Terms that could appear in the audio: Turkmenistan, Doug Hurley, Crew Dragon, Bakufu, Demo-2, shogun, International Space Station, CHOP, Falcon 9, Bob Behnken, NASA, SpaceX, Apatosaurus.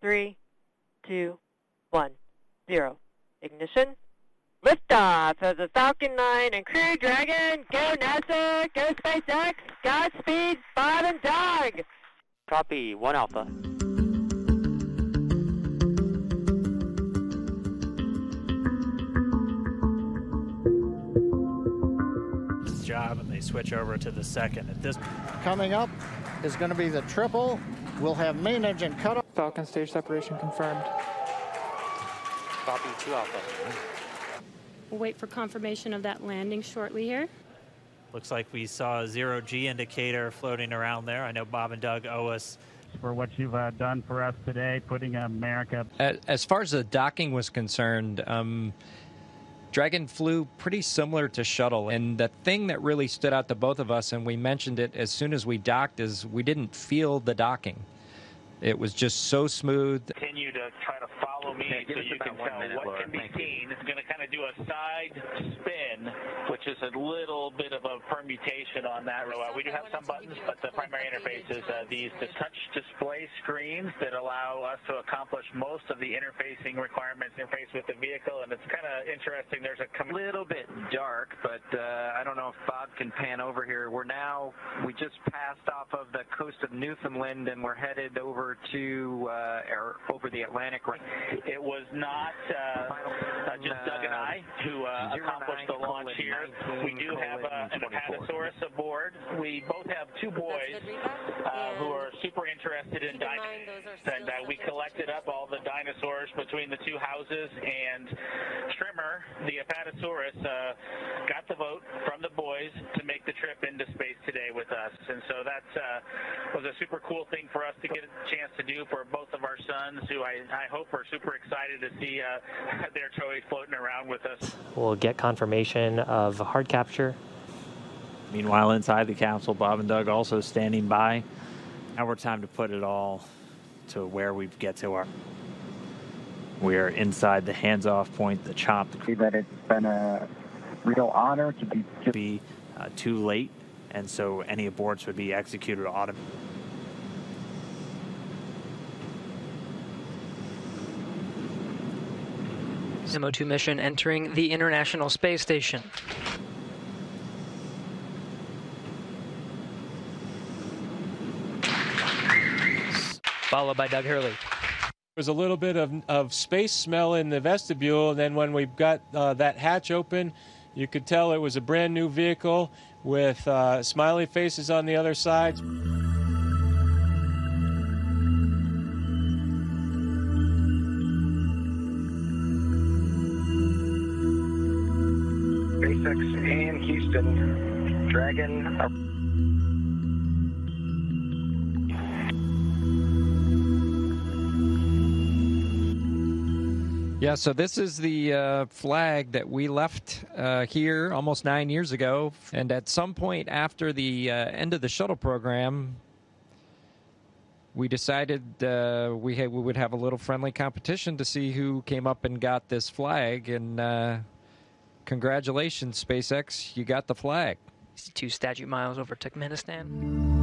3, 2, 1, 0. Ignition. Liftoff of the Falcon 9 and Crew Dragon. Go NASA, go SpaceX, Godspeed, Bob and Doug. Copy, 1 Alpha. Job and they switch over to the second. At this coming up is going to be the triple. We'll have main engine cutoff. Falcon stage separation confirmed. Copy, 2 Alpha. We'll wait for confirmation of that landing shortly here. Looks like we saw a 0G indicator floating around there. I know Bob and Doug owe us for what you've done for us today, putting America. As far as the docking was concerned, Dragon flew pretty similar to Shuttle, and the thing that really stood out to both of us, and we mentioned it as soon as we docked, is we didn't feel the docking. It was just so smooth. Continue to try to follow me so you can tell what can be seen. It's going to kind of do a side spin, which is a little bit of a permutation on that. We do have some buttons, but the primary interface is these touch display screens that allow us to accomplish most of the interfacing requirements, interface with the vehicle, and it's kind of interesting. There's a little bit dark, but I don't know if Bob can pan over here. We just passed off of the coast of Newfoundland, and we're headed over to over the Atlantic. It was not just Doug and I who accomplished the launch here. We do have an Apatosaurus aboard. We both have 2 boys who are super interested in dinosaurs, and we collected up all the dinosaurs between the 2 houses, and Trimmer, the Apatosaurus, got the vote from the boys to make the trip into space today with us, and so that was a super cool thing for us to get chance to do for both of our sons, who I hope are super excited to see their toys floating around with us. We'll get confirmation of hard capture. Meanwhile, inside the capsule, Bob and Doug also standing by. Now we're time to put it all to where we get to our... We are inside the hands-off point, the CHOP. That it's been a real honor to be... too late, and so any aborts would be executed automatically. Demo-2 mission entering the International Space Station. Followed by Doug Hurley. There was a little bit of space smell in the vestibule, and then when we got that hatch open, you could tell it was a brand new vehicle with smiley faces on the other side. And Houston, Dragon. Yeah, so this is the flag that we left here almost 9 years ago. And at some point after the end of the shuttle program, we decided we would have a little friendly competition to see who came up and got this flag. And... congratulations, SpaceX, you got the flag. 2 statute miles over Turkmenistan.